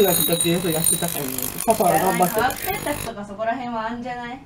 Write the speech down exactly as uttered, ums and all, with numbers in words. きが来たっていう人がしてたからね。パパは頑張って。学生たちとかそこら辺はあんじゃない？